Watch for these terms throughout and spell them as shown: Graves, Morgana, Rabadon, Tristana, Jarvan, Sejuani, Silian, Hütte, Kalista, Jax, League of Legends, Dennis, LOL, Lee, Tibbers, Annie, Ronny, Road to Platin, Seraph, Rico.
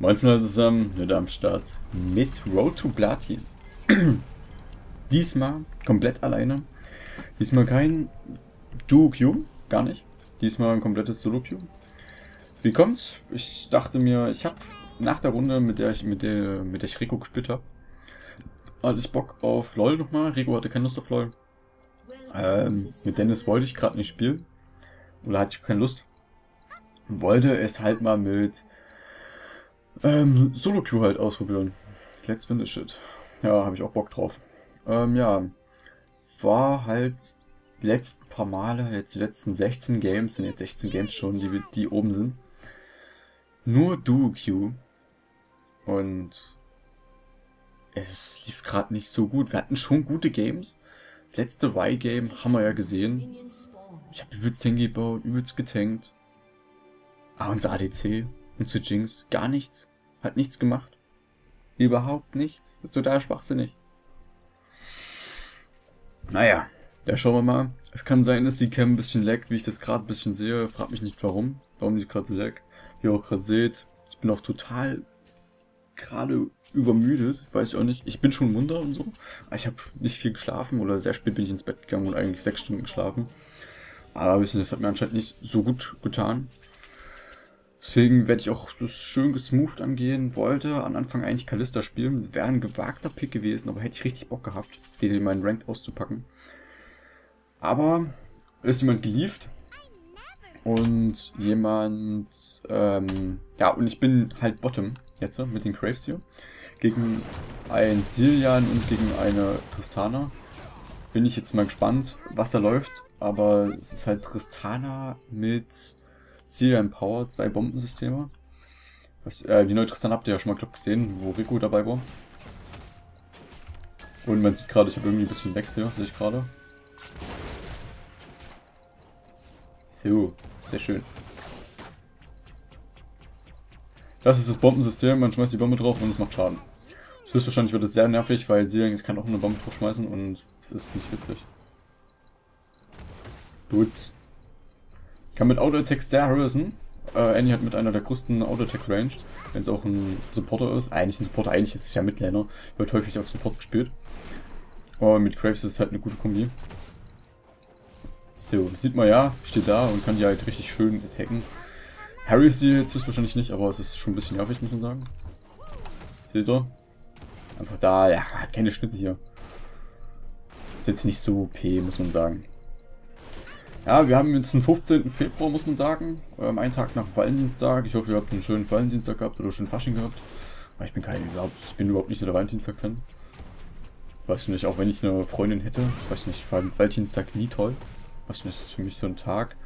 19 Leute zusammen, wieder am Start mit Road to Platin. Diesmal komplett alleine. Diesmal kein Duo-Queue, gar nicht. Diesmal ein komplettes Solo-Queue. Wie kommt's? Ich dachte mir, ich habe nach der Runde, mit der ich Rico gespielt habe, hatte ich Bock auf LOL nochmal. Rico hatte keine Lust auf LOL. Mit Dennis wollte ich gerade nicht spielen. Oder hatte ich keine Lust. Wollte es halt mal mit Solo-Queue halt ausprobieren. Let's finish it. Ja, habe ich auch Bock drauf. Ja, war halt die letzten paar Male, jetzt die letzten 16 Games, sind jetzt 16 Games schon, die oben sind. Nur Duo-Queue. Und es lief gerade nicht so gut. Wir hatten schon gute Games. Das letzte Y-Game haben wir ja gesehen. Ich habe übelst hingebaut, übelst getankt. Ah, unser ADC, unsere Jinx, gar nichts. Hat nichts gemacht. Überhaupt nichts. Das ist total schwachsinnig. Naja, da schauen wir mal. Es kann sein, dass die Cam ein bisschen laggt, wie ich das gerade ein bisschen sehe. Frag mich nicht warum. Warum die gerade so laggt. Wie ihr auch gerade seht, ich bin auch total gerade übermüdet. Weiß ich auch nicht. Ich bin schon munter und so. Aber ich habe nicht viel geschlafen oder sehr spät bin ich ins Bett gegangen und eigentlich 6 Stunden geschlafen. Aber wissen, das hat mir anscheinend nicht so gut getan. Deswegen werde ich auch das schön gesmoothed angehen. Wollte am Anfang eigentlich Kalista spielen. Wäre ein gewagter Pick gewesen, aber hätte ich richtig Bock gehabt, den in meinen Ranked auszupacken. Aber ist jemand gelieft. Und jemand, ja, und ich bin halt Bottom jetzt mit den Graves hier. Gegen einen Silian und gegen eine Tristana. Bin ich jetzt mal gespannt, was da läuft. Aber es ist halt Tristana mit Silian Power, 2 Bombensysteme. Die neue Tristana habt ihr ja schon mal gesehen, wo Rico dabei war. Und man sieht gerade, ich habe irgendwie ein bisschen Wechsel, sehe ich gerade. So, sehr schön. Das ist das Bombensystem, man schmeißt die Bombe drauf und es macht Schaden. Höchstwahrscheinlich wird es sehr nervig, weil Silian kann auch eine Bombe drauf schmeißen und es ist nicht witzig. Boots. Ich kann mit Auto-Attack sehr harassen. Annie hat mit einer der größten Auto-Attack-Range, wenn es auch ein Supporter ist. Eigentlich ist es ja Midlaner, wird häufig auf Support gespielt. Aber mit Graves ist es halt eine gute Kombi. So, sieht man ja, steht da und kann die halt richtig schön attacken. Harry ist sie jetzt höchstwahrscheinlich nicht, aber es ist schon ein bisschen nervig, muss man sagen. Seht ihr? Einfach da, ja, hat keine Schnitte hier. Ist jetzt nicht so OP, muss man sagen. Ja, wir haben jetzt den 15. Februar, muss man sagen. Einen Tag nach Valentinstag. Ich hoffe, ihr habt einen schönen Valentinstag gehabt oder schönen Fasching gehabt. Aber ich bin überhaupt nicht so der Valentinstag-Fan. Weiß nicht, auch wenn ich eine Freundin hätte. Weiß nicht, vor allem Valentinstag nie toll. Weiß nicht, das ist für mich so ein Tag.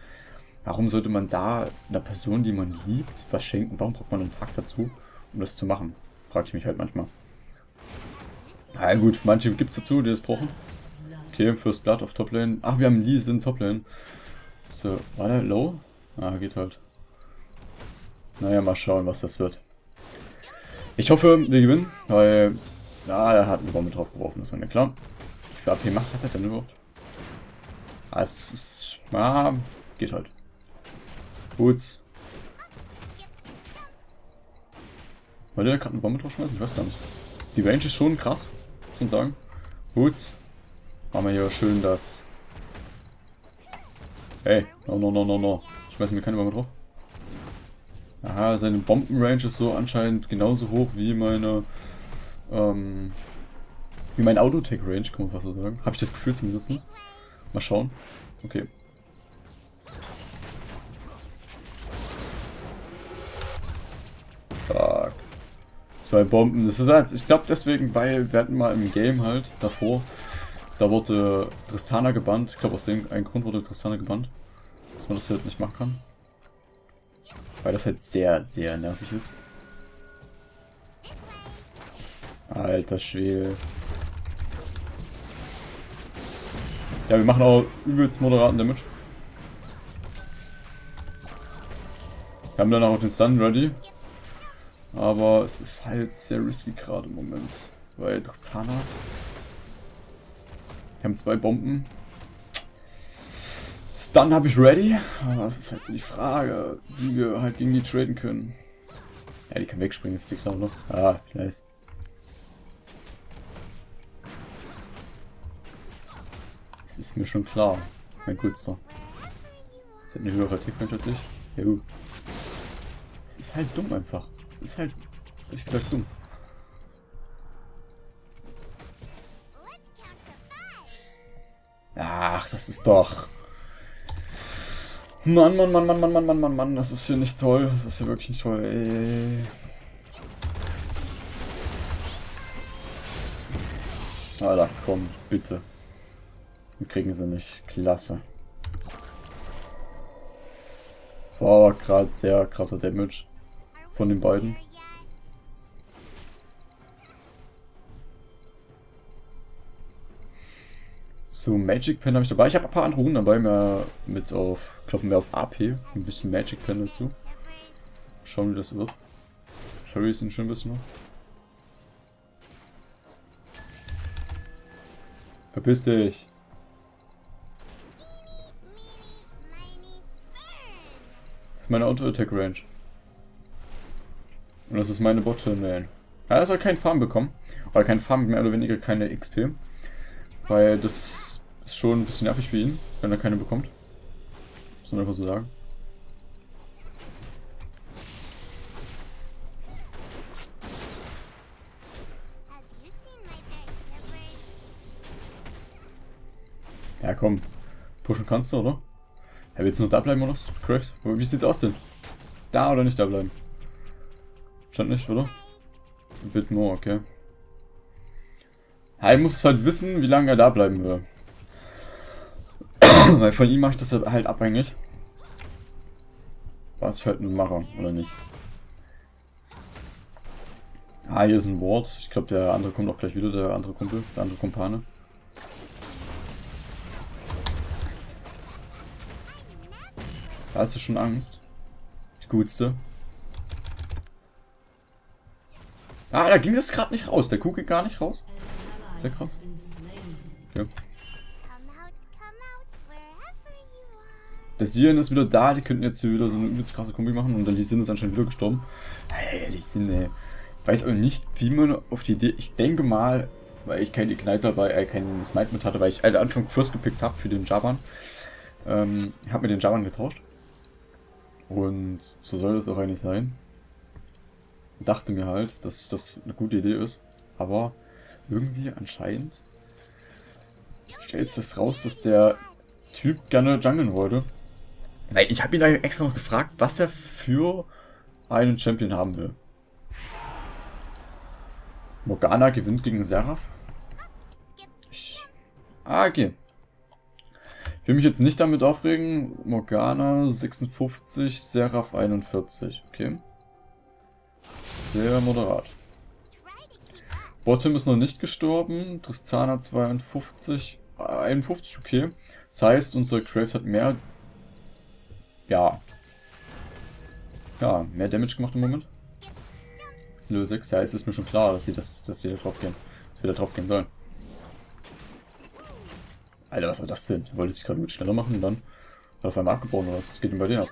Warum sollte man da einer Person, die man liebt, was schenken? Warum braucht man einen Tag dazu, um das zu machen? Frage ich mich halt manchmal. Na gut, manche gibt es dazu, die das brauchen. Okay, First Blood auf Toplane. Ach, wir haben Lee in Toplane. So, war der low? Ah, geht halt. Naja, mal schauen, was das wird. Ich hoffe, wir gewinnen, weil... Ah, er hat eine Bombe drauf geworfen, ist ja klar. Wie viel AP macht hat er denn überhaupt? Ah, es ist... Ah, geht halt. Gut. Wollte er gerade eine Bombe drauf schmeißen? Ich weiß gar nicht. Die Range ist schon krass, muss man sagen. Gut. Machen wir hier schön das. Ey, no. Schmeißen wir keine Bombe drauf. Aha, seine Bombenrange ist so anscheinend genauso hoch wie meine. Wie mein Auto-Tech-Range, kann man fast so sagen. Habe ich das Gefühl zumindest. Mal schauen. Okay. Fuck. 2 Bomben. Das ist halt. Ich glaube deswegen, weil wir hatten mal im Game halt davor. Da wurde Tristana gebannt. Ich glaube, aus dem einen Grund wurde Tristana gebannt. Dass man das halt nicht machen kann. Weil das halt sehr, sehr nervig ist. Alter Schwede. Ja, wir machen auch übelst moderaten Damage. Wir haben dann auch den Stun ready. Aber es ist halt sehr risky gerade im Moment. Weil Tristana... Wir haben 2 Bomben. Stun habe ich ready. Aber das ist halt so die Frage, wie wir halt gegen die traden können. Ja, die kann wegspringen, ist die Clown noch. Ah, nice. Das ist mir schon klar. Mein Gutster. Das hat eine höhere Tickung tatsächlich. Ja, es ist halt dumm einfach. Es ist halt, ehrlich gesagt, dumm. Ach, das ist doch... Mann, das ist hier nicht toll. Das ist hier wirklich nicht toll, ey. Alter, komm, bitte. Wir kriegen sie nicht. Klasse. Das war aber gerade sehr krasser Damage von den beiden. So, Magic Pen habe ich dabei. Ich habe ein paar andere Runden dabei. Mehr mit auf, kloppen wir auf AP. Ein bisschen Magic Pen dazu. Schauen, wie das wird. Sherry sind schon ein bisschen noch. Verpiss dich! Das ist meine Auto-Attack-Range. Und das ist meine Bot-Lane. Ja, das hat keinen Farm bekommen. Oder kein Farm, mehr oder weniger keine XP. Weil das ist schon ein bisschen nervig für ihn, wenn er keine bekommt. Muss man einfach so sagen. Ja komm, pushen kannst du, oder? Ja, willst du noch da bleiben oder was? Graves? Wie sieht's aus denn? Da oder nicht da bleiben? Stand nicht, oder? A bit more, okay. Er muss halt wissen, wie lange er da bleiben will. Weil von ihm mache ich das halt abhängig. Was ich halt mache, oder nicht. Ah, hier ist ein Ward. Ich glaube, der andere kommt auch gleich wieder, der andere Kumpel, der andere Kumpane. Da hat sie schon Angst. Die Gutste. Ah, da ging das gerade nicht raus. Der Kuh geht gar nicht raus. Sehr krass. Okay. Der Silian ist wieder da, die könnten jetzt hier wieder so eine übelst krasse Kombi machen und der Lee ist anscheinend wieder gestorben. Hey, Lee Sin, ey. Ich weiß auch nicht, wie man auf die Idee. Ich denke mal, weil ich keinen Ignite dabei, keinen Snipe mit hatte, weil ich am Anfang First gepickt habe für den Jarvan. Ich habe mir den Jarvan getauscht. Und so soll das auch eigentlich sein. Ich dachte mir halt, dass das eine gute Idee ist. Aber. Irgendwie anscheinend stellt es das raus, dass der Typ gerne jungeln wollte. Weil ich habe ihn da extra noch gefragt, was er für einen Champion haben will. Morgana gewinnt gegen Seraph. Okay. Ich will mich jetzt nicht damit aufregen. Morgana 56, Seraph 41. Okay. Sehr moderat. Bottom ist noch nicht gestorben, Tristana 52, 51, okay. Das heißt, unser Graves hat mehr... Ja, mehr Damage gemacht im Moment. Das ist Level 6, ja, es ist mir schon klar, dass sie da drauf gehen. Dass wir da drauf gehen sollen. Alter, was war das denn? Wollte sich gerade mit schneller machen und dann hat er auf einmal abgebrochen oder was? Was geht denn bei denen ab?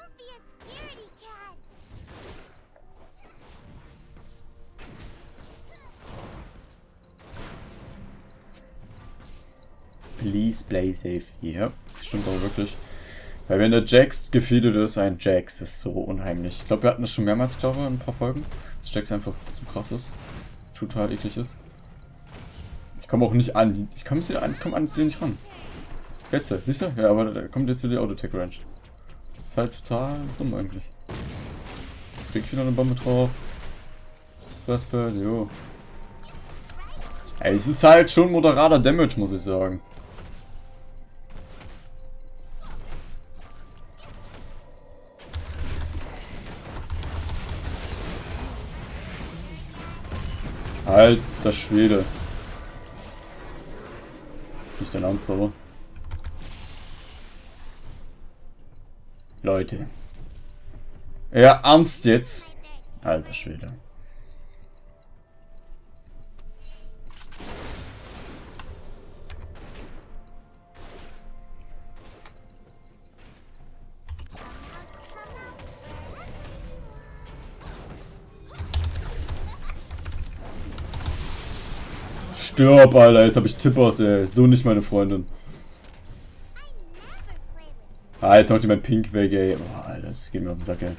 Please play safe. Ja, yeah, stimmt aber wirklich. Weil wenn der Jax gefeedet ist, ein Jax ist so unheimlich. Ich glaube, wir hatten das schon mehrmals, glaube ich, in ein paar Folgen. Dass Jax einfach zu krass ist. Total eklig ist. Ich komme auch nicht an. Ich komme an sie nicht ran. Jetzt, siehst du? Ja, aber da kommt jetzt wieder die Auto-Tech-Range. Ist halt total dumm eigentlich. Jetzt krieg ich wieder eine Bombe drauf. Das Bird, jo. Ey, es ist halt schon moderater Damage, muss ich sagen. Alter Schwede. Nicht dein Ernst, aber. Leute. Ja, ernst jetzt. Alter Schwede. Stirb, Alter. Jetzt habe ich Tibbers, ey. So nicht meine Freundin. Ah, jetzt haut ihr mein Pink weg, ey. Oh, Alter, das geht mir auf den Sack, ey.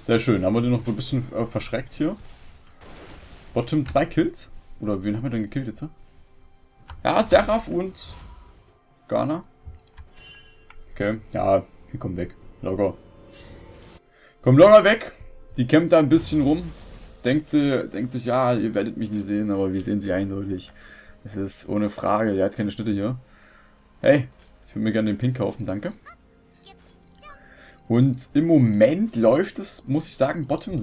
Sehr schön. Haben wir den noch ein bisschen verschreckt hier? Bottom 2 Kills? Oder wen haben wir denn gekillt jetzt? Ja, Seraph und Morgana. Okay, ja, wir kommen weg. Locker. Kommt locker weg. Die kämpft da ein bisschen rum. Denkt sich, ja, ihr werdet mich nicht sehen, aber wir sehen sie eindeutig. Das ist ohne Frage. Die hat keine Schnitte hier. Hey, ich würde mir gerne den Pink kaufen, danke. Und im Moment läuft es, muss ich sagen, Bottom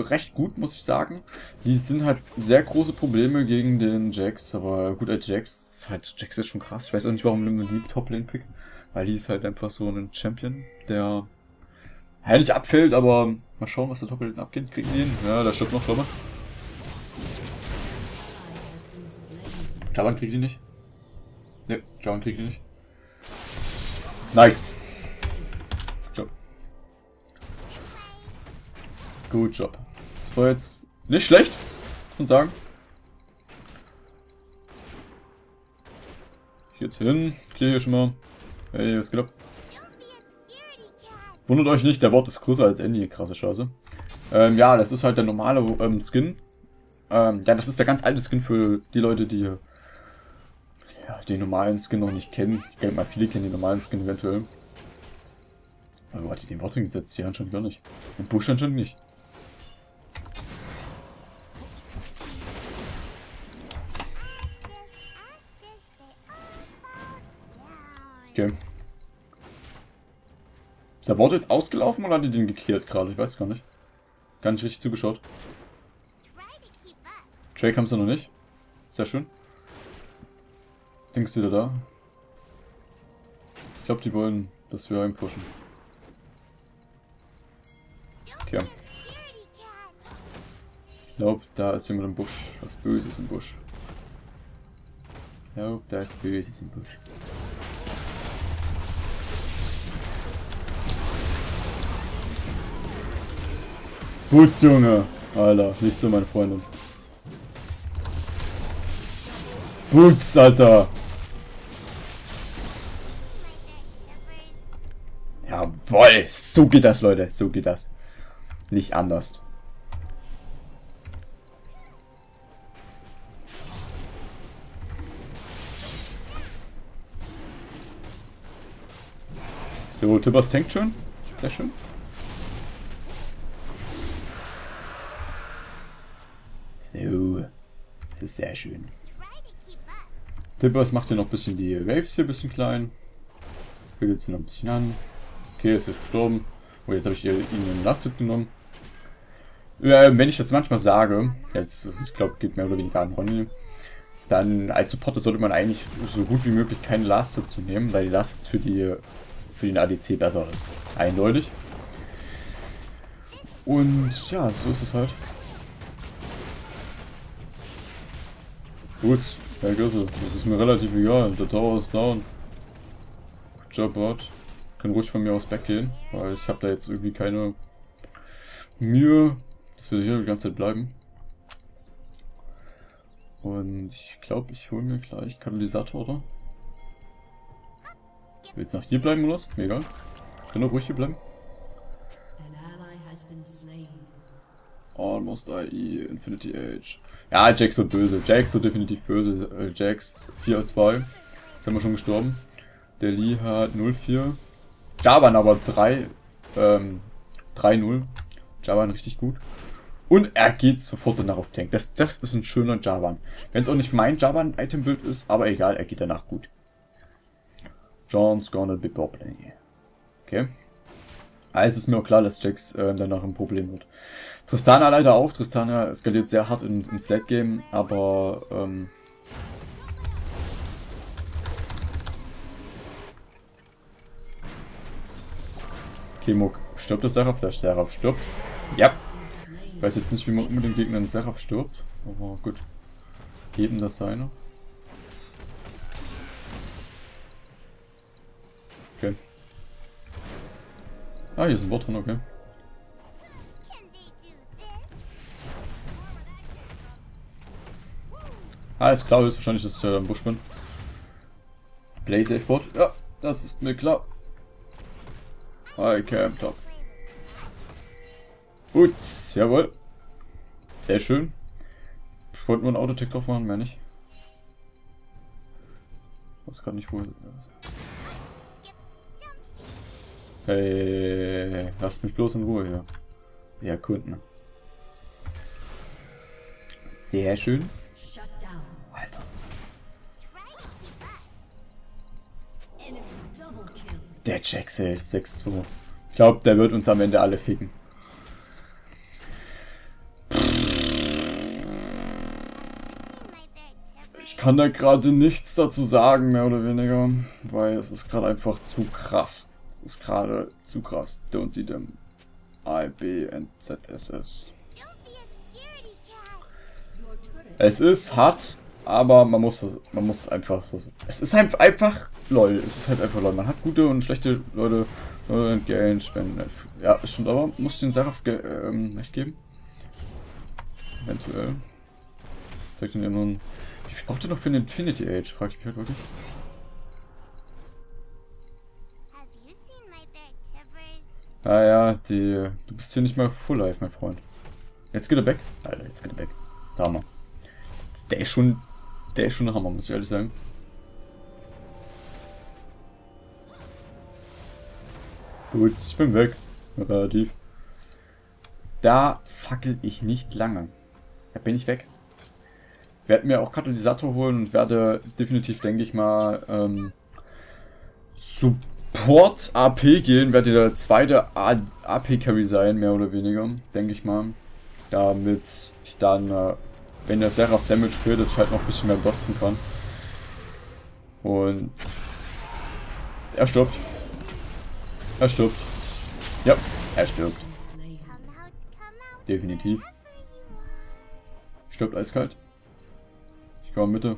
recht gut, muss ich sagen. Die sind halt sehr große Probleme gegen den Jax, aber gut, als Jax, halt, Jax ist schon krass. Ich weiß auch nicht, warum wir die Top-Lane picken, weil die ist halt einfach so ein Champion, der halt nicht abfällt, aber mal schauen, was der Top-Lane abgeht. Kriegen die ihn? Ja, da stirbt noch, glaube ich. Jarvan kriegt ihn nicht. Ne, Jarvan kriegt ihn nicht. Nice. Gut Job. Das war jetzt nicht schlecht, muss man sagen. Jetzt hin. Clear hier schon mal. Hey, was geht ab? Wundert euch nicht, der Wort ist größer als Annie. Krasse Scheiße. Ja, das ist halt der normale Skin. Ja, das ist der ganz alte Skin für die Leute, die ja, den normalen Skin noch nicht kennen. Ich denke mal, viele kennen den normalen Skin eventuell. Aber wo hat die den Wort hingesetzt? Hier anscheinend gar nicht. Im Busch anscheinend nicht. Okay. Ist der Wort jetzt ausgelaufen oder hat die den geklärt gerade? Ich weiß gar nicht. Gar nicht richtig zugeschaut. Drake haben sie noch nicht. Sehr schön. Denkst du wieder da? Ich glaube, die wollen, dass wir einen pushen. Okay. Ich glaube, da ist jemand im Busch. Was Böses im Busch. Ich glaube, da ist Böses im Busch. Gut, Junge! Alter, nicht so meine Freundin. Boots, Alter! Jawoll! So geht das, Leute, so geht das. Nicht anders. So, Tibbers tankt schon. Sehr schön. So, das ist sehr schön. Tibbers macht hier noch ein bisschen die Waves hier ein bisschen klein. Bildet sie noch ein bisschen an. Okay, es ist gestorben. Oh, jetzt habe ich ihn entlastet genommen. Ja, wenn ich das manchmal sage, jetzt, ich glaube, geht mehr oder weniger an Ronny, dann als Supporter sollte man eigentlich so gut wie möglich keine Last-Hits nehmen, weil die Last-Hits für den ADC besser ist. Eindeutig. Und ja, so ist es halt. Gut, ja, das ist mir relativ egal. Der Tower ist down. Good job, Bot. Kann ruhig von mir aus weggehen, weil ich habe da jetzt irgendwie keine Mühe, dass wir hier die ganze Zeit bleiben. Und ich glaube, ich hole mir gleich Katalysator, oder? Willst du noch hier bleiben, oder was? Mir egal. Ich kann doch ruhig hier bleiben. Almost IE, Infinity Age. Ja, Jax wird böse. Jax wird definitiv böse. Jax 4-2. Jetzt haben wir schon gestorben. Der Lee hat 0-4. Jarvan aber 3-0. Jarvan richtig gut. Und er geht sofort danach auf Tank. Das ist ein schöner Jarvan. Wenn es auch nicht mein Jarvan-Item-Bild ist, aber egal, er geht danach gut. John's gonna be problem. Okay. Also ist mir auch klar, dass Jax danach ein Problem wird. Tristana leider auch. Tristana skaliert sehr hart ins Late-Game, aber Okay, Muck. Stirbt der Seraph? Der Seraph stirbt. Ja. Ich weiß jetzt nicht, wie man mit dem Gegner einen Seraph stirbt. Aber gut. Geben das seine. Okay. Ah, hier ist ein Wort drin, okay. Ah, ist klar, ist wahrscheinlich, dass ich im Busch bin. Play safe Board. Ja, das ist mir klar. I camped up. Uts, jawohl. Sehr schön. Ich wollte nur ein Autotech drauf machen, mehr nicht. Ich weiß gerade nicht, wo es ist. Hey, lasst mich bloß in Ruhe hier. Ja, Kunden. Sehr schön. Alter. Der Jax 6-2. Ich glaube, der wird uns am Ende alle ficken. Ich kann da gerade nichts dazu sagen, mehr oder weniger. Weil es ist gerade einfach zu krass. Es ist gerade zu krass. Don't see them. I, B, and ZSS. Es ist hart, aber man muss einfach... Es ist halt einfach... LOL, es ist halt einfach LOL. Man hat gute und schlechte Leute geengaged. Ja, ist schon, aber muss ich den Seraph recht geben. Eventuell. Zeigt den ja nur ein... Wie viel braucht ihr noch für eine Infinity Age? Frag ich mich halt wirklich. Ah ja, die... Du bist hier nicht mal full life, mein Freund. Jetzt geht er weg. Alter, jetzt geht er weg. Da haben wir. Der ist schon ein Hammer, muss ich ehrlich sagen. Gut, ich bin weg. Relativ. Da fackel ich nicht lange. Da bin ich weg. Werde mir auch Katalysator holen und werde definitiv, denke ich mal, Support AP gehen. Werde der zweite AP-Carry sein, mehr oder weniger, denke ich mal. Damit ich dann, wenn der Seraph Damage führt, dass ich halt noch ein bisschen mehr busten kann. Und er stirbt. Er stirbt. Ja, er stirbt. Definitiv. Stirbt eiskalt. Ich komme Mitte.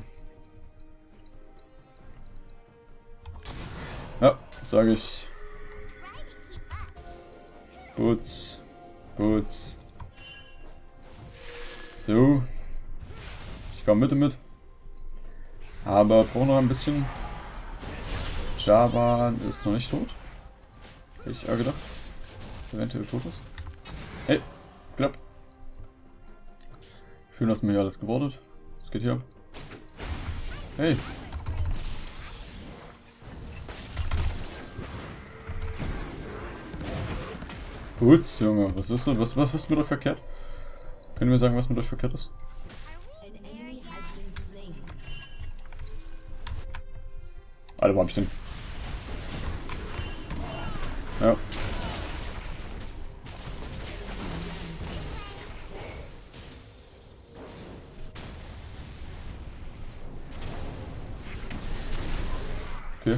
Ja, sage ich. Boots. Boots. So. Ich komme Mitte mit. Aber brauche noch ein bisschen. Jarvan ist noch nicht tot. Hätte ich auch gedacht, eventuell tot ist. Hey, es klappt. Schön, dass mir hier alles gewordet. Es geht hier ab. Hey. Putz, Junge, was ist denn? Was ist mir da verkehrt? Können wir sagen, was mir da verkehrt ist? Alter, wo hab ich denn? Ja. Okay.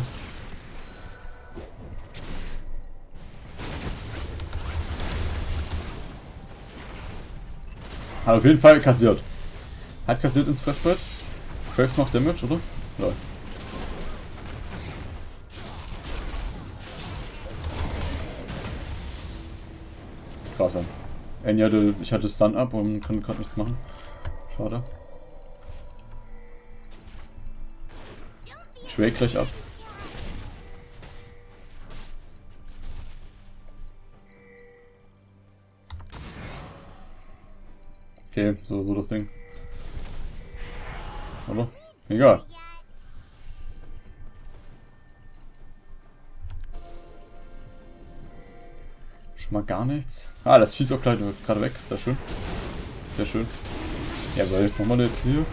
Hat auf jeden Fall kassiert. Hat kassiert ins Pressbrett. Graves macht Damage, oder? Nein. Krass. Annie hatte, ich hatte Stun up und kann gerade nichts machen. Schade. Ich wake gleich ab. Okay, so das Ding. Oder? Egal. Mal gar nichts. Ah, das Vieh ist auch gerade weg. Sehr schön. Sehr schön. Jawohl, machen wir das jetzt hier.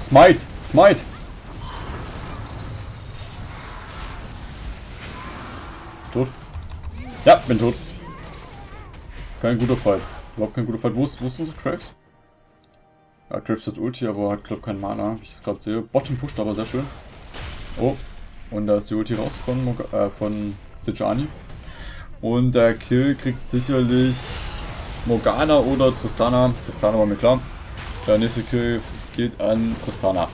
Smite! Smite! Tot? Ja, bin tot. Kein guter Fight. Überhaupt kein guter Fight. Wo ist unsere Graves? Ja, Graves hat Ulti, aber hat, glaube ich, keinen Mana, wie ich das gerade sehe. Bottom pusht aber sehr schön. Oh, und da ist die Ulti raus von Sejuani. Und der Kill kriegt sicherlich Morgana oder Tristana. Tristana war mir klar. Der nächste Kill geht an Tristana.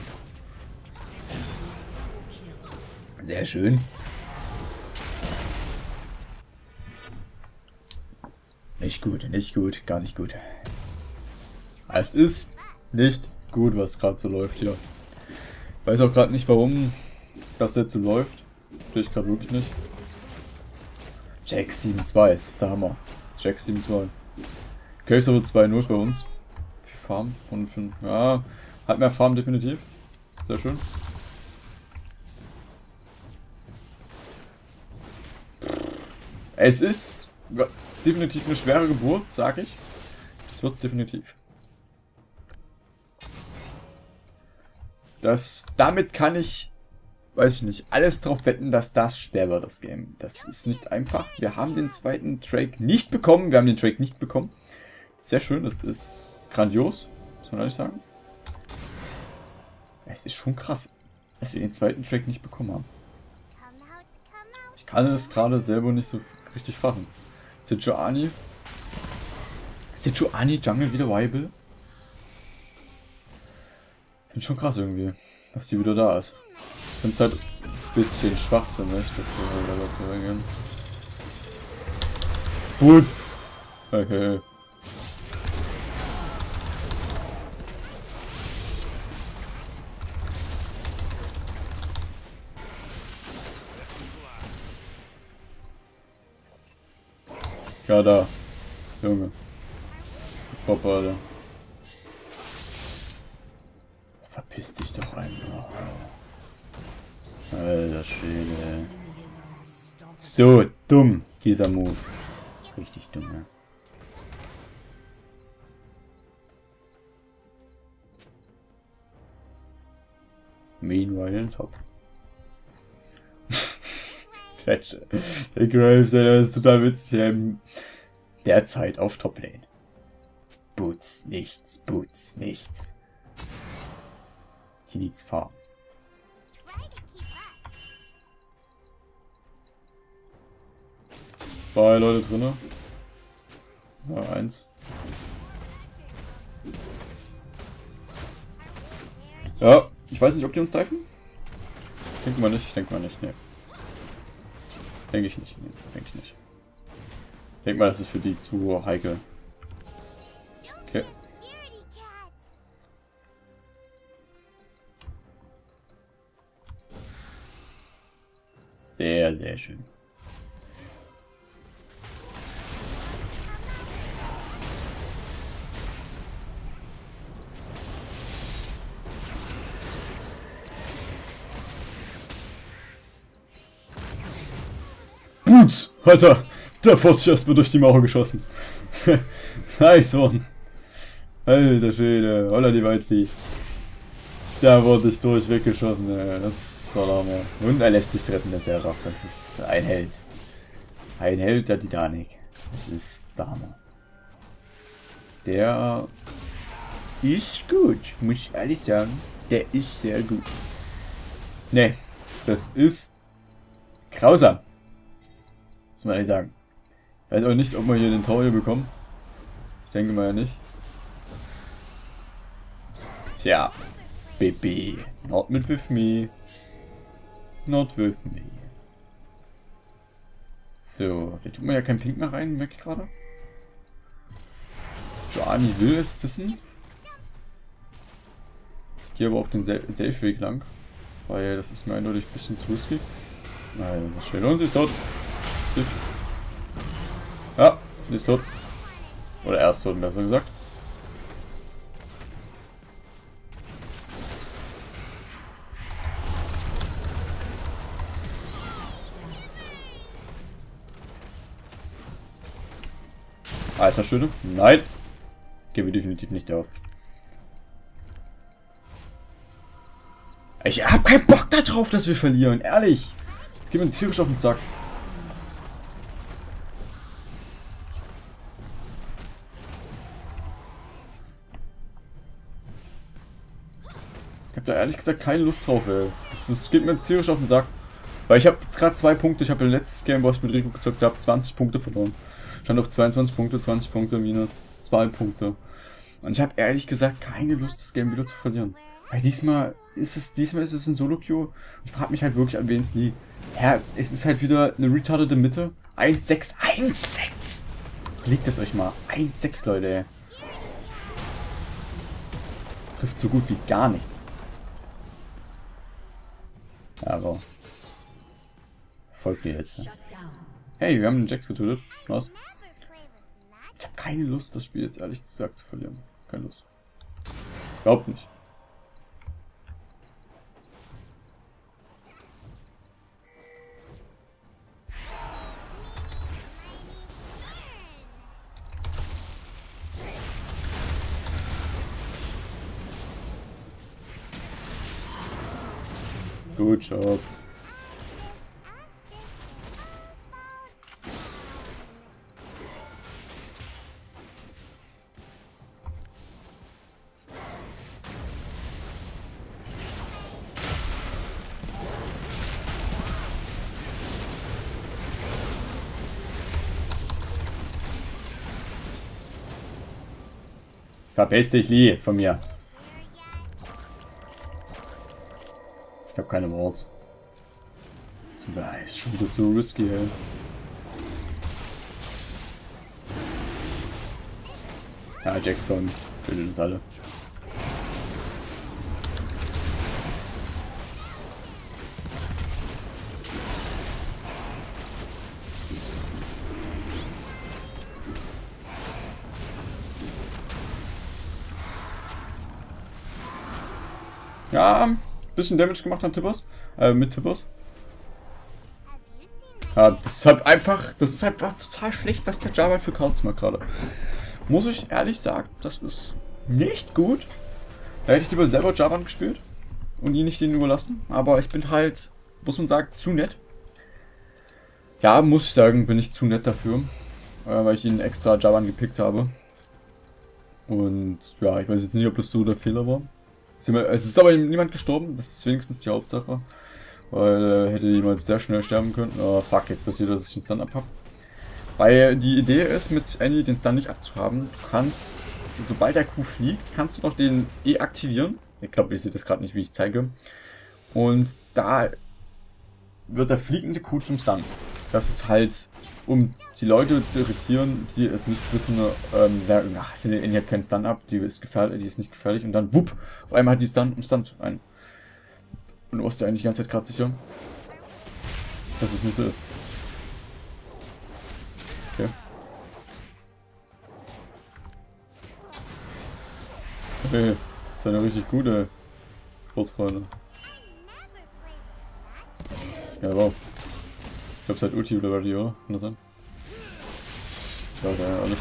Sehr schön. Nicht gut, gar nicht gut. Es ist nicht gut, was gerade so läuft hier. Ich weiß auch gerade nicht, warum das jetzt so läuft. Verstehe ich gerade wirklich nicht. Jax 7-2, es ist der Hammer. Jax 7-2. Graves aber 2-0 bei uns. Viel Farm, 105. Ja, hat mehr Farm definitiv. Sehr schön. Es ist definitiv eine schwere Geburt, sag ich. Das wird's definitiv. Damit kann ich, weiß ich nicht, alles drauf wetten, dass das schwer wird, das Game. Das ist nicht einfach. Wir haben den zweiten Trade nicht bekommen. Sehr schön, das ist grandios, muss man ehrlich sagen. Es ist schon krass, dass wir den zweiten Trade nicht bekommen haben. Ich kann das gerade selber nicht so richtig fassen. Sejuani. Sejuani Jungle wieder viable. Finde schon krass irgendwie, dass die wieder da ist. Ich finde es halt ein bisschen schwachsinnig, dass wir wieder dazu reingehen. Putz! Okay. Ja, da. Junge. Papa, Alter. Verpiss dich doch einfach. Alter Schwede. So dumm, dieser Move. Richtig dumm, ja. Meanwhile in top. Der Graves, der ist total witzig. Derzeit auf Top Lane. Boots, nichts, Boots, nichts. He needs farm. Zwei Leute drinne. Ja, eins. Ja, ich weiß nicht, ob die uns treffen. Denken wir nicht, ne. Denke ich nicht. Ich denke mal, das ist für die zu heikel. Okay. Sehr, sehr schön. Boots! Alter! Da wurde ich erstmal durch die Mauer geschossen. Nice one! Alter Schwede! Holla die Waldvieh! Da wurde ich durch weggeschossen, ey. Das war der Hammer. Und er lässt sich retten, der Seraph. Das ist ein Held. Ein Held der Titanic. Das ist der Hammer. Der ist gut, muss ich ehrlich sagen. Der ist sehr gut. Ne, das ist grausam. Muss man ehrlich sagen. Ich weiß auch nicht, ob wir hier den Tower bekommen. Ich denke mal ja nicht. Tja, Baby. Not with me. So, da tut man ja kein Pink mehr rein, merke ich gerade. Joani will es wissen. Ich gehe aber auf den Safe-Weg lang. Weil das ist mir eindeutig ein bisschen zu risky. Nein, das schön lohnt sich dort. Ja, ist tot. Oder erst tot, besser gesagt. Alter Schöne. Nein. Gehen wir definitiv nicht auf. Ich hab keinen Bock darauf, dass wir verlieren. Ehrlich. Das geht mir tierisch auf den Sack. da ehrlich gesagt keine Lust drauf, ey. Das geht mir tierisch auf den Sack. Weil ich habe gerade 2 Punkte, ich habe im letzten Game, wo ich mit Rico gezockt habe, 20 Punkte verloren. Stand auf 22 Punkte, 20 Punkte minus 2 Punkte. Und ich habe ehrlich gesagt keine Lust, das Game wieder zu verlieren. Weil diesmal ist es ein Solo-Queue. Ich frage mich halt wirklich, an wen es liegt. Ja, es ist halt wieder eine retardete Mitte. 1-6, 1-6! Legt es euch mal. 1-6, Leute, ey. Trifft so gut wie gar nichts. Aber folgt mir jetzt. Ja. Hey, wir haben den Jax getötet. Was? Ich habe keine Lust, das Spiel jetzt ehrlich gesagt zu verlieren. Keine Lust. Glaubt nicht. Good job. Verpiss dich, Lee, von mir. Ich habe keine Worts. Ist schon wieder so risky, ey. Ja, Jax kommt. Bildet uns alle. Ja. Bisschen Damage gemacht an Tibbers, mit Tibbers. Ja, das ist einfach total schlecht, was der Jarvan für Cards macht gerade. Muss ich ehrlich sagen, das ist nicht gut. Da hätte ich lieber selber Jarvan gespielt und ihn nicht denen überlassen. Aber ich bin halt, muss man sagen, zu nett. Ja, muss ich sagen, bin ich zu nett dafür, weil ich ihn extra Jarvan gepickt habe. Und ja, ich weiß jetzt nicht, ob das so der Fehler war. Es ist aber niemand gestorben, das ist wenigstens die Hauptsache. Weil hätte jemand sehr schnell sterben können. Oh fuck, jetzt passiert, dass ich den Stun abhab. Weil die Idee ist, mit Annie den Stun nicht abzuhaben. Du kannst, sobald der Q fliegt, kannst du noch den E aktivieren. Ich glaube, ihr seht das gerade nicht, wie ich zeige. Und da wird der fliegende Q zum Stun. Das ist halt, um die Leute zu irritieren, die es nicht wissen, sagen, ach, Silian hat keinen Stun ab, die ist gefährlich, die ist nicht gefährlich, und dann wupp, auf einmal hat die Stun und Stun ein. Und du warst dir eigentlich die ganze Zeit gerade sicher, dass es nicht so ist. Okay. Hey, das ist eine richtig gute Kurzfreunde. Ja, wow. Ich glaube, es hat Ulti oder was, oder? Kann das sein? Ja, da alles.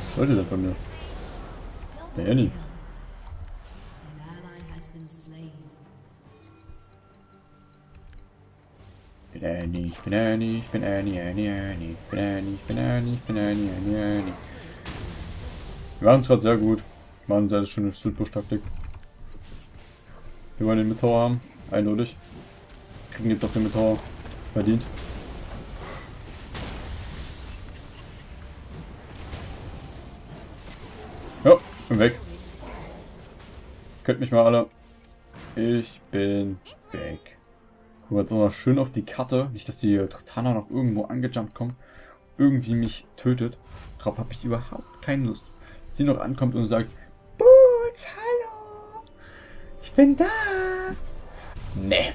Was wollte der von mir? Der Annie. Ich bin Annie. Wir waren es gerade sehr gut. Wir waren sehr schöne Südbusch-Taktik. Wir wollen den Mid-Tower haben. Eindeutig. Kriegen jetzt auch den Mid-Tower. Verdient. Ja, bin weg. Könnt mich mal alle. Ich bin weg. Gucken wir jetzt nochmal schön auf die Karte. Nicht, dass die Tristana noch irgendwo angejumpt kommt. Irgendwie mich tötet. Darauf habe ich überhaupt keine Lust. Dass die noch ankommt und sagt, Boots, hallo. Ich bin da. Nee.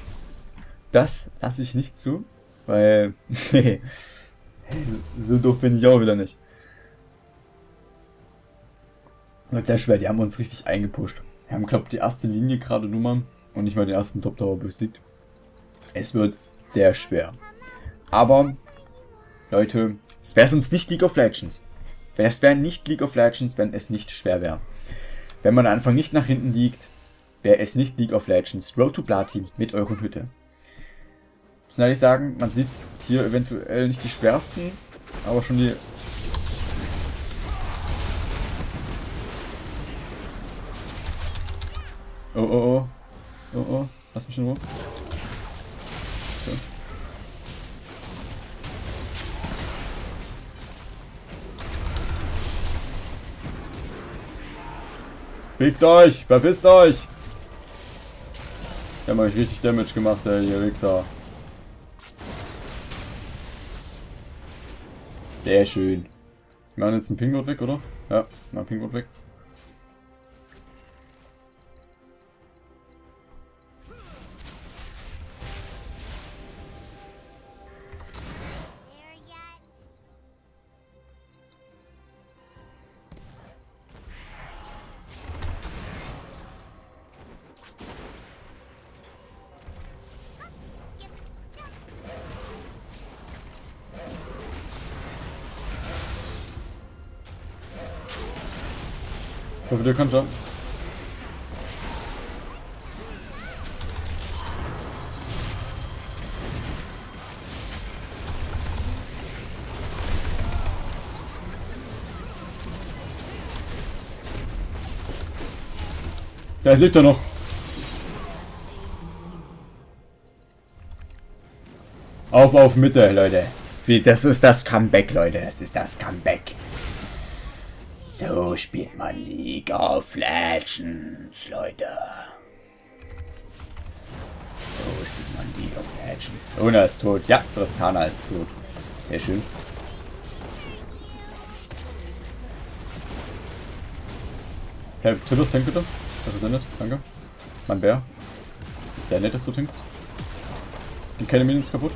Das lasse ich nicht zu. Weil, nee. So doof bin ich auch wieder nicht. Wird sehr schwer. Die haben uns richtig eingepusht. Wir haben, glaube ich, die erste Linie gerade nur mal. Und nicht mal den ersten Top Tower besiegt. Es wird sehr schwer. Aber, Leute, es wäre sonst nicht League of Legends. Es wäre nicht League of Legends, wenn es nicht schwer wäre. Wenn man am Anfang nicht nach hinten liegt, Wer es nicht League of Legends, Road to Platin mit euren Hütte. Ich muss ehrlich sagen, man sieht hier eventuell nicht die schwersten, aber schon die... Oh, oh, oh. Oh, oh. Lass mich in Ruhe. So. Fickt euch! Verpisst euch! Ich hab euch richtig Damage gemacht, ey, ihr Wichser. Sehr schön. Wir machen jetzt einen Pingwort weg, oder? Ja, mal Pingwort weg. Der kann schon. Der lebt ja noch. Auf Mitte, Leute. Das ist das Comeback, Leute. Das ist das Comeback. So spielt man League of Legends, Leute. So spielt man League of Legends. Ona ist tot. Ja, Tristana ist tot. Sehr schön. Tibbers, tank bitte. Das ist ja nett. Danke. Mein Bär. Das ist sehr nett, dass du tankst. Und keine Minions kaputt.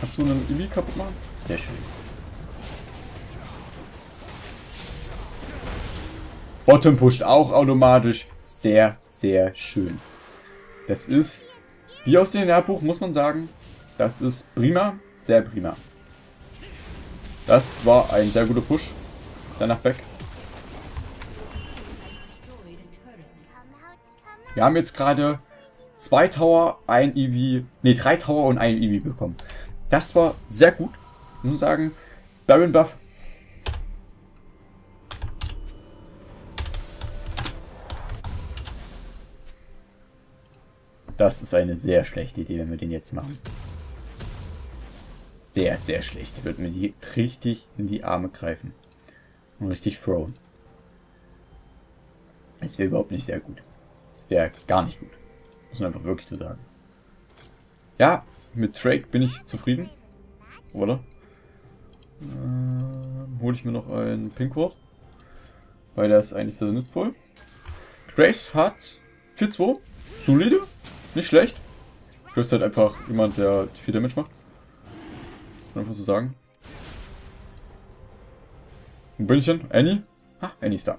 Kannst du einen Eevee kaputt machen? Sehr schön. Bottom pusht auch automatisch. Sehr, sehr schön. Das ist, wie aus dem Lehrbuch, muss man sagen, das ist prima, sehr prima. Das war ein sehr guter Push. Danach back. Wir haben jetzt gerade 2 Tower, ein Eevee, ne 3 Tower und ein Eevee bekommen. Das war sehr gut, muss ich sagen. Baron Buff. Das ist eine sehr schlechte Idee, wenn wir den jetzt machen. Sehr, sehr schlecht. Da wird mir die richtig in die Arme greifen. Und richtig thrown. Das wäre überhaupt nicht sehr gut. Das wäre gar nicht gut. Muss man einfach wirklich so sagen. Ja, mit Drake bin ich zufrieden. Oder? Hole ich mir noch einen Pinkwort. Weil der ist eigentlich sehr nützvoll. Graves hat 4-2. Solide. Nicht schlecht. Du bist halt einfach jemand, der viel Damage macht. Kann einfach so sagen. Wo bin ich denn? Annie? Ah, Annie ist da.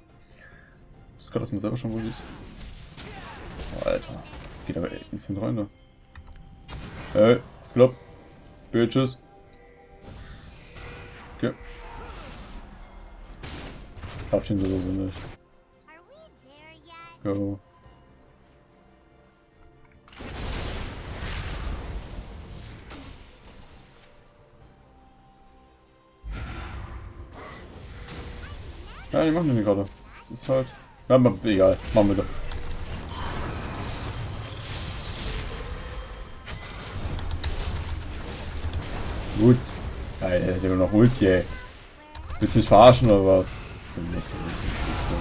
Ich muss gerade erstmal selber schauen, wo sie ist. Oh, Alter. Geht aber instant rein da. Hey, was glaubt? Bitches. Okay. Darf ich ihn sowieso nicht. Go. Ja, die machen den gerade. Das ist halt... Ja, aber egal. Machen wir doch. Gut. Alter, der hat immer noch Ulti, ey. Willst du mich verarschen oder was? So lächerlich. Das ist so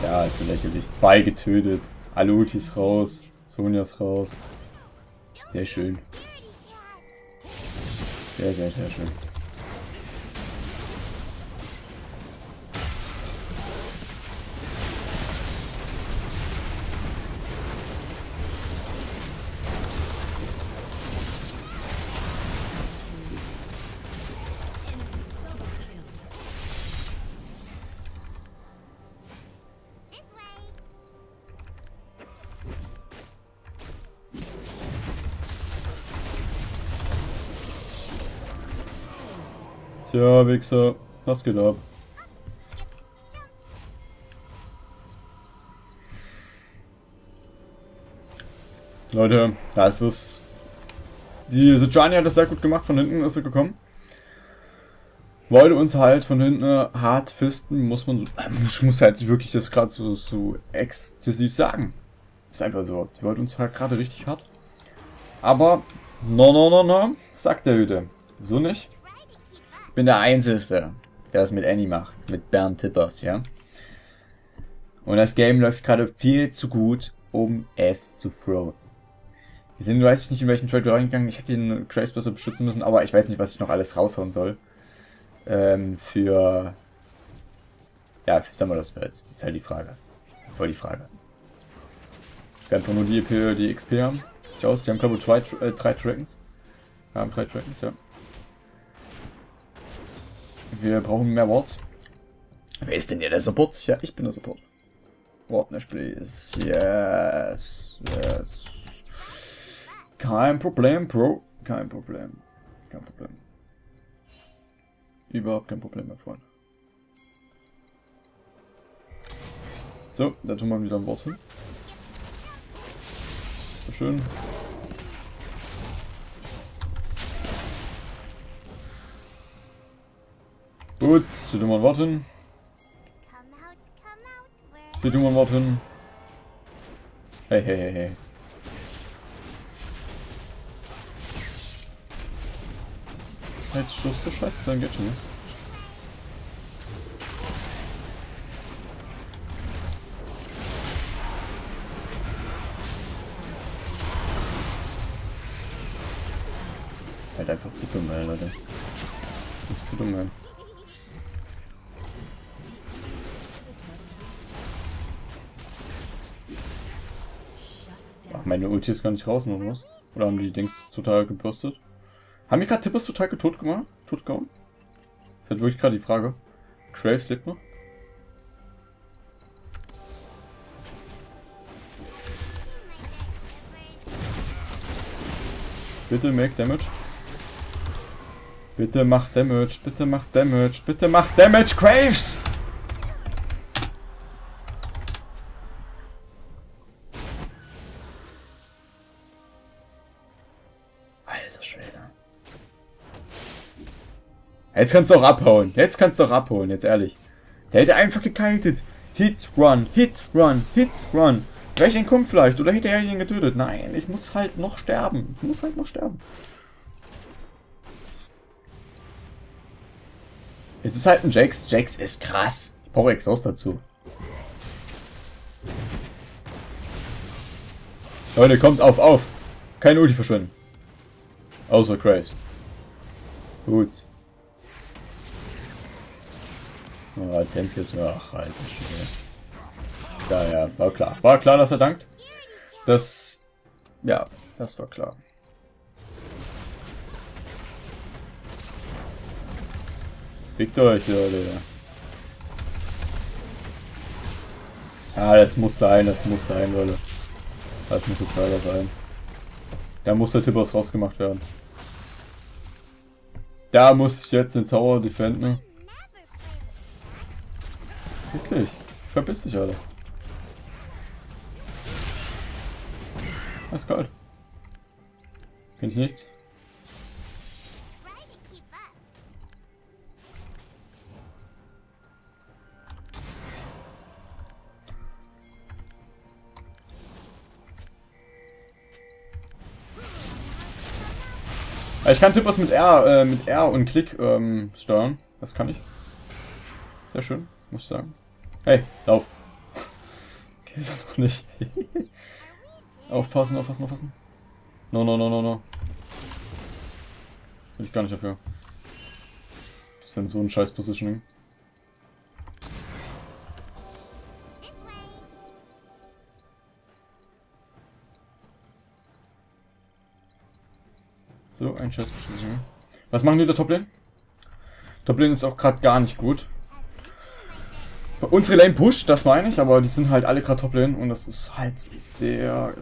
lächerlich. Ja, ist so lächerlich. 2 getötet. Alle Ultis raus. Sonjas raus. Sehr schön. Sehr, sehr, sehr schön. Ja, Wichser, was geht ab? Leute, da ist es. Die Sejuani hat das sehr gut gemacht, von hinten ist sie gekommen. Wollte uns halt von hinten hart fisten, muss man so, ich muss halt wirklich das gerade so exzessiv sagen. Ist einfach so, die wollte uns halt gerade richtig hart. Aber, no, sagt der Hüte. So nicht. Ich bin der Einzige, der das mit Annie macht, mit Bernd Tibbers, ja. Und das Game läuft gerade viel zu gut, um es zu throwen. Wir sind, weiß ich nicht, in welchen Trade wir reingegangen. Ich hätte den Graves besser beschützen müssen, aber ich weiß nicht, was ich noch alles raushauen soll. Für... Ja, wie sagen wir das jetzt? Ist halt die Frage. Voll die Frage. Ich werde einfach nur die EP, die XP haben. Ich aus, die haben glaube ich drei Dragons. Wir haben 3 Dragons, ja. Wir brauchen mehr Wards. Wer ist denn hier der Support? Ja, ich bin der Support. Ward nicht, please. Yes. Kein Problem, Bro. Kein Problem. Überhaupt kein Problem mehr, Freund. So, da tun wir wieder ein Wort hin. So schön. Gut, da tun wir ein Wort hin. Da tun wir ein Wort hin. Hey. Halt Schuss so scheiße sein geht schon. Ist halt einfach zu dumm, ey, Leute. Nicht zu dumm, ey. Ach, meine Ulti ist gar nicht draußen oder was? Oder haben die Dings total gebürstet? Haben wir gerade Tibbers total getot gemacht? Totgehauen? Das ist halt wirklich gerade die Frage. Graves lebt noch. Bitte make damage. Bitte mach damage. Bitte mach damage. Bitte mach damage, Graves! Jetzt kannst du auch abhauen. Jetzt ehrlich. Der hätte einfach gekitet. Hit, run, hit, run, hit, run. Wäre ich entkommen vielleicht? Oder hätte er ihn getötet? Nein, ich muss halt noch sterben. Es ist halt ein Jax. Jax ist krass. Ich brauche Exhaust dazu. Leute, kommt auf. Keine Ulti verschwinden. Außer Graves. Gut. Oh, Tänz jetzt. Ach, Alter Schwede. Daher, ja, war klar. War klar, dass er dankt. Das. Ja, das war klar. Fickt euch, Leute. Ah, das muss sein, Leute. Das muss jetzt leider sein. Da muss der Tibbers rausgemacht werden. Da muss ich jetzt den Tower defenden. Wirklich? Verpiss dich, Alter. Alles kalt. Finde ich nichts. Ich kann Tippers mit R und Klick steuern. Das kann ich. Sehr schön, muss ich sagen. Hey, lauf! Geht doch noch nicht. Aufpassen. No. Bin ich gar nicht dafür. Das ist denn so ein scheiß Positioning. So ein scheiß Positioning. Was machen die da Top-Lane? Top-Lane ist auch gerade gar nicht gut. Unsere Lane pusht, das meine ich, aber die sind halt alle gerade Top-Lane und das ist halt sehr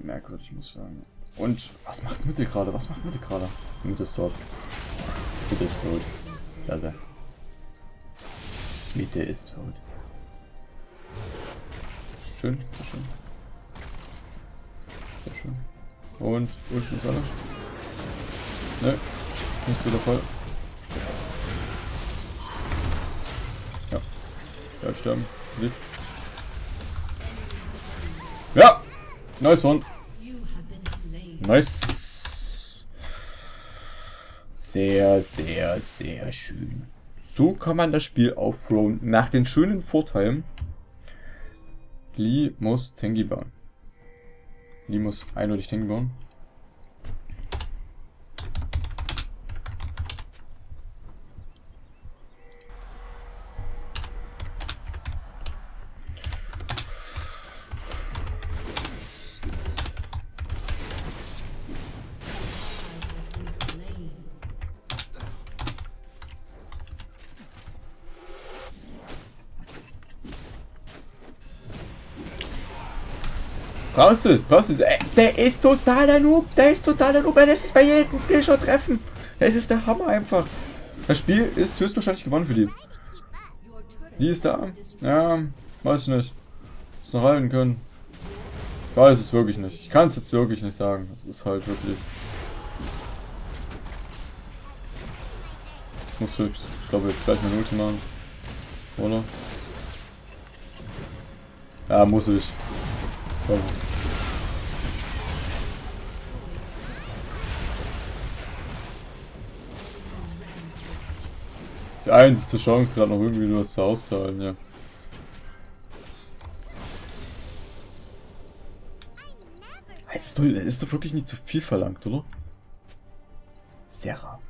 merkwürdig, muss ich sagen. Und was macht Mitte gerade? Mitte ist tot. Also. Mitte ist tot. Schön. Sehr schön. Und Ulti ist alles. Ne, ist nicht so der Fall. Ja. Ja, sterben. Lieb. Ja! Nice one. Nice. Sehr, sehr, sehr schön. So kann man das Spiel aufrollen. Nach den schönen Vorteilen. Lee muss Tengi bauen. Lee muss eindeutig Tengi bauen. Postet, der ist totaler Noob, er lässt sich bei jedem Skillshot treffen. Es ist der Hammer einfach. Das Spiel ist höchstwahrscheinlich gewonnen für die. Die ist da. Ja, weiß ich nicht. Muss noch halten können. Ich weiß es wirklich nicht. Ich kann es jetzt wirklich nicht sagen. Es ist halt wirklich. Ich muss höchst. Ich glaube jetzt gleich eine Ulti machen. Oder? Ja, muss ich. Oh. Die einzige Chance gerade noch irgendwie nur das auszuhalten, ja. Ist doch wirklich nicht zu viel verlangt, oder? Seraph.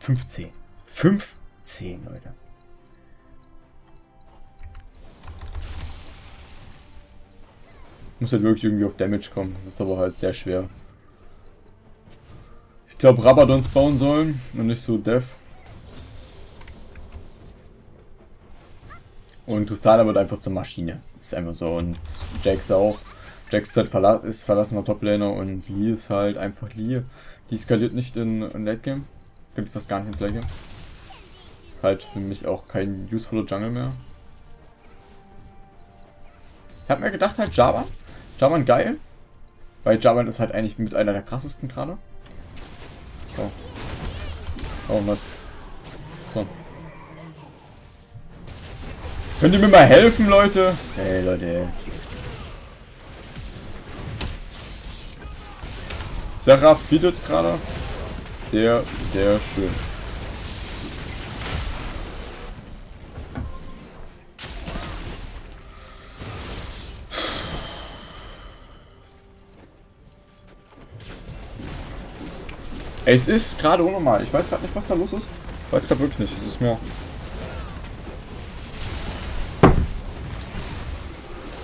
15. 15, Leute. Muss halt wirklich irgendwie auf Damage kommen. Das ist aber halt sehr schwer. Ich glaube, Rabadons bauen sollen und nicht so Death. Und Tristana wird einfach zur Maschine. Ist einfach so. Und Jax auch. Jax ist halt verlassener Toplaner und Lee ist halt einfach Lee. Die skaliert nicht in Late Game. Skaliert fast gar nicht ins Late Game. Halt für mich auch kein usefuler Jungle mehr. Ich hab mir gedacht halt Jarvan. Jarvan geil. Weil Jarvan ist halt eigentlich mit einer der krassesten gerade. Oh. Oh, was? So. Könnt ihr mir mal helfen, Leute? Hey, Leute. Seraph feedet gerade. Sehr, sehr schön. Es ist gerade unnormal. Ich weiß gerade nicht, was da los ist. Ich weiß gerade wirklich nicht. Es ist mir.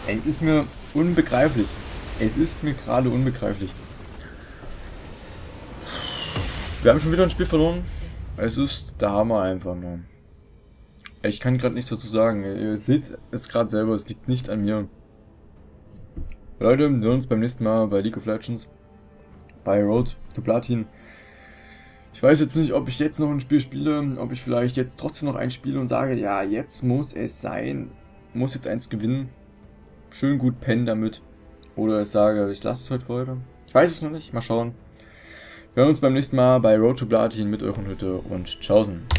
Es ist mir unbegreiflich. Es ist mir gerade unbegreiflich. Wir haben schon wieder ein Spiel verloren. Es ist der Hammer einfach nur. Ich kann gerade nichts dazu sagen. Ihr seht es gerade selber. Es liegt nicht an mir. Leute, wir sehen uns beim nächsten Mal bei League of Legends. Bei Road to Platin. Ich weiß jetzt nicht, ob ich jetzt noch ein Spiel spiele, ob ich vielleicht jetzt trotzdem noch eins spiele und sage, ja, jetzt muss es sein, muss jetzt eins gewinnen, schön gut pennen damit, oder ich sage, ich lasse es heute für heute. Ich weiß es noch nicht, mal schauen. Wir hören uns beim nächsten Mal bei Road to Platin mit euren Hütte und tschaußen.